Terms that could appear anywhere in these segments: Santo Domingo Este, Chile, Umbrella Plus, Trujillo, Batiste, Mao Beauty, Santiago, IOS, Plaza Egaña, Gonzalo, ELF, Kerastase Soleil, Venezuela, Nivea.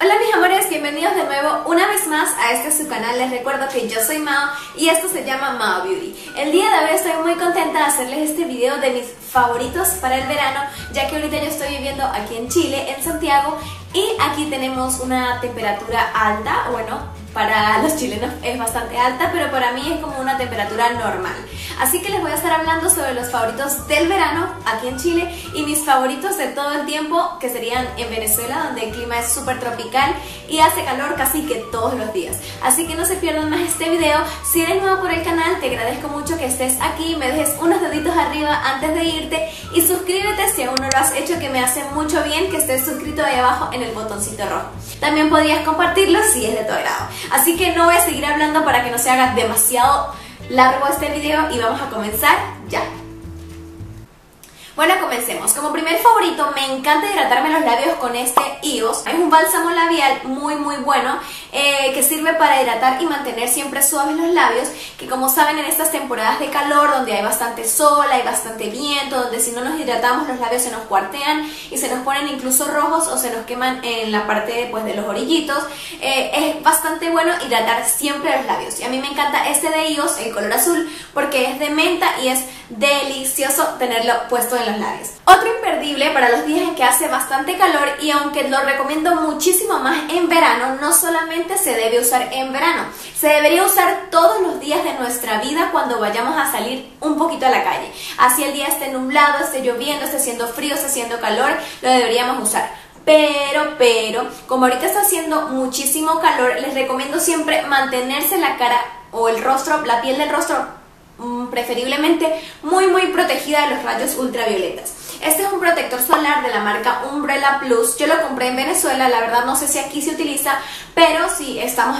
Hola mis amores, bienvenidos de nuevo una vez más a este su canal. Les recuerdo que yo soy Mao y esto se llama Mao Beauty. El día de hoy estoy muy contenta de hacerles este video de mis favoritos para el verano, ya que ahorita yo estoy viviendo aquí en Chile, en Santiago, y aquí tenemos una temperatura alta, bueno, para los chilenos es bastante alta, pero para mí es como una temperatura normal. Así que les voy a estar hablando sobre los favoritos del verano aquí en Chile y mis favoritos de todo el tiempo, que serían en Venezuela, donde el clima es súper tropical y hace calor casi que todos los días. Así que no se pierdan más este video. Si eres nuevo por el canal, te agradezco mucho que estés aquí, me dejes unos deditos arriba antes de irte y suscríbete si aún no lo has hecho, que me hace mucho bien que estés suscrito ahí abajo en el botoncito rojo. También podrías compartirlo si es de tu agrado. Así que no voy a seguir hablando para que no se haga demasiado largo este video y vamos a comenzar ya. Bueno, comencemos. Como primer favorito, me encanta hidratarme los labios con este IOS. Es un bálsamo labial muy bueno que sirve para hidratar y mantener siempre suaves los labios, que como saben en estas temporadas de calor, donde hay bastante sol, hay bastante viento, donde si no nos hidratamos los labios se nos cuartean y se nos ponen incluso rojos o se nos queman en la parte pues, de los orillitos. Es bastante bueno hidratar siempre los labios. Y a mí me encanta este de IOS, el color azul, porque es de menta y es delicioso tenerlo puesto en los labios. Otro imperdible para los días en que hace bastante calor, y aunque lo recomiendo muchísimo más en verano, no solamente se debe usar en verano, se debería usar todos los días de nuestra vida cuando vayamos a salir un poquito a la calle. Así el día esté nublado, esté lloviendo, esté haciendo frío, esté haciendo calor, lo deberíamos usar. Pero, como ahorita está haciendo muchísimo calor, les recomiendo siempre mantenerse la cara o el rostro, la piel del rostro, preferiblemente muy protegida de los rayos ultravioletas. Este es un protector solar de la marca Umbrella Plus. Yo lo compré en Venezuela, la verdad no sé si aquí se utiliza, pero si estás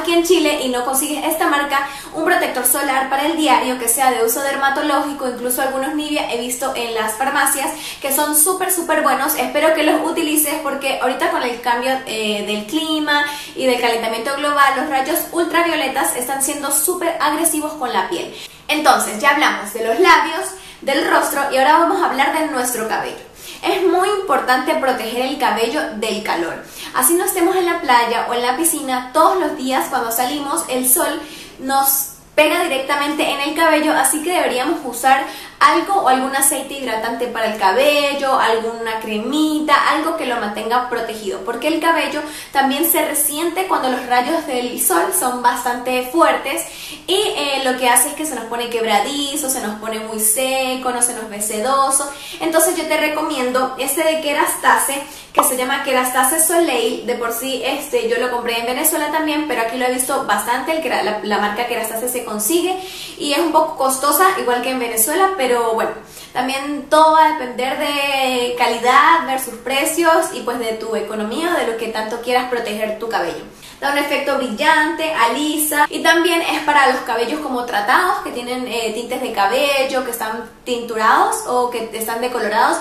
aquí en Chile y no consigues esta marca, un protector solar para el diario que sea de uso dermatológico, incluso algunos Nivea he visto en las farmacias, que son súper buenos. Espero que los utilices porque ahorita con el cambio del clima y del calentamiento global, los rayos ultravioletas están siendo súper agresivos con la piel. Entonces, ya hablamos de los labios, del rostro y ahora vamos a hablar de nuestro cabello. Es muy importante proteger el cabello del calor. Así no estemos en la playa o en la piscina, todos los días cuando salimos el sol nos pega directamente en el cabello, así que deberíamos usar algo o algún aceite hidratante para el cabello, alguna cremita, algo que lo mantenga protegido, porque el cabello también se resiente cuando los rayos del sol son bastante fuertes y lo que hace es que se nos pone quebradizo, se nos pone muy seco, no se nos ve sedoso. Entonces yo te recomiendo este de Kerastase, que se llama Kerastase Soleil. De por sí yo lo compré en Venezuela también, pero aquí lo he visto bastante. La marca Kerastase se consigue y es un poco costosa, igual que en Venezuela, pero bueno, también todo va a depender de calidad versus precios y pues de tu economía o de lo que tanto quieras proteger tu cabello. Da un efecto brillante, alisa, y también es para los cabellos como tratados, que tienen tintes de cabello, que están tinturados o que están decolorados.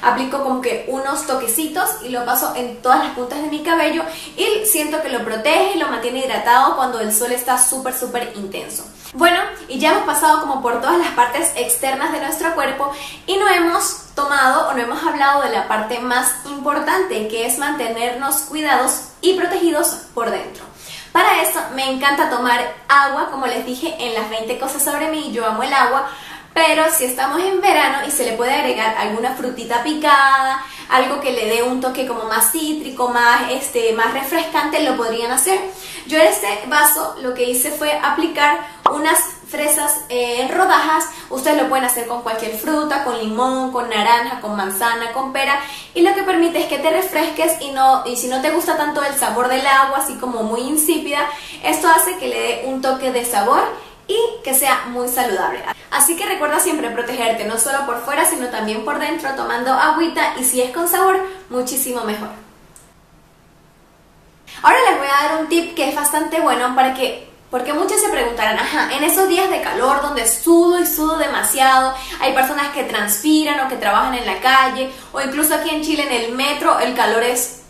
Aplico como que unos toquecitos y lo paso en todas las puntas de mi cabello y siento que lo protege y lo mantiene hidratado cuando el sol está súper intenso. Bueno, y ya hemos pasado como por todas las partes externas de nuestro cuerpo y no hemos tomado o no hemos hablado de la parte más importante, que es mantenernos cuidados y protegidos por dentro. Para eso me encanta tomar agua, como les dije en las 20 cosas sobre mí, yo amo el agua, pero si estamos en verano y se le puede agregar alguna frutita picada, algo que le dé un toque como más cítrico, más refrescante, lo podrían hacer. Yo en este vaso lo que hice fue aplicar unas fresas en rodajas. Ustedes lo pueden hacer con cualquier fruta, con limón, con naranja, con manzana, con pera, y lo que permite es que te refresques y si no te gusta tanto el sabor del agua, así como muy insípida, esto hace que le dé un toque de sabor y que sea muy saludable. Así que recuerda siempre protegerte, no solo por fuera, sino también por dentro, tomando agüita, y si es con sabor, muchísimo mejor. Ahora les voy a dar un tip que es bastante bueno porque muchos se preguntarán, ajá, en esos días de calor donde sudo y sudo demasiado, hay personas que transpiran o que trabajan en la calle, o incluso aquí en Chile en el metro el calor es,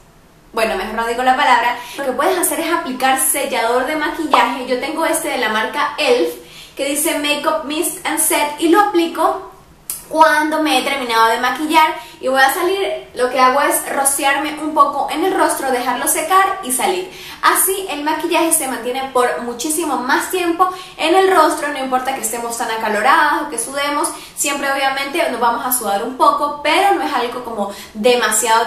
bueno, mejor no digo la palabra. Lo que puedes hacer es aplicar sellador de maquillaje. Yo tengo este de la marca ELF, que dice Makeup Mist and Set, y lo aplico cuando me he terminado de maquillar y voy a salir, lo que hago es rociarme un poco en el rostro, dejarlo secar y salir. Así el maquillaje se mantiene por muchísimo más tiempo en el rostro, no importa que estemos tan acaloradas o que sudemos, siempre obviamente nos vamos a sudar un poco, pero no es algo como demasiado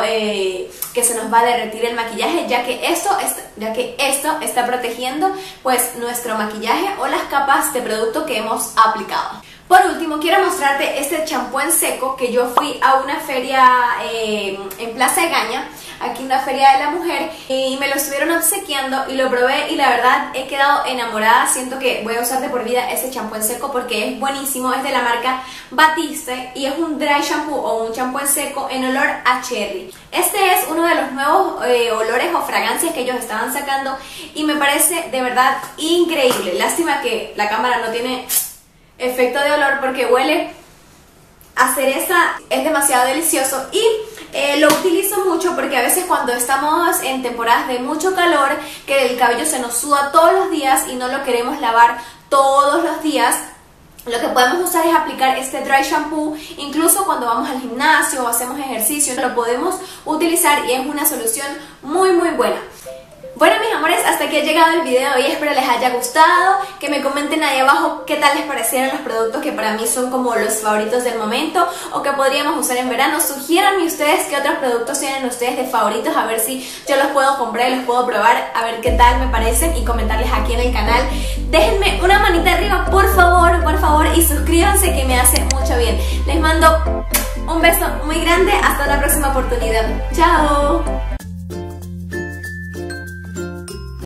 que se nos va a derretir el maquillaje, ya que esto está protegiendo pues nuestro maquillaje o las capas de producto que hemos aplicado. Por último, quiero mostrarte este champú en seco que yo fui a una feria en Plaza Egaña, aquí una feria de la mujer, y me lo estuvieron obsequiando y lo probé y la verdad he quedado enamorada. Siento que voy a usar de por vida este champú en seco porque es buenísimo, es de la marca Batiste y es un dry shampoo o un champú en seco en olor a cherry. Este es uno de los nuevos olores o fragancias que ellos estaban sacando y me parece de verdad increíble. Lástima que la cámara no tiene efecto de olor porque huele a cereza, es demasiado delicioso y lo utilizo mucho porque a veces cuando estamos en temporadas de mucho calor, que el cabello se nos suda todos los días y no lo queremos lavar todos los días, lo que podemos usar es aplicar este dry shampoo. Incluso cuando vamos al gimnasio o hacemos ejercicio, lo podemos utilizar y es una solución muy muy buena. Bueno, mis amores, hasta aquí ha llegado el video de hoy, espero les haya gustado, que me comenten ahí abajo qué tal les parecieron los productos que para mí son como los favoritos del momento o que podríamos usar en verano. Sugiéranme ustedes qué otros productos tienen ustedes de favoritos, a ver si yo los puedo comprar y los puedo probar, a ver qué tal me parecen y comentarles aquí en el canal. Déjenme una manita arriba, por favor, y suscríbanse que me hace mucho bien. Les mando un beso muy grande, hasta la próxima oportunidad. ¡Chao!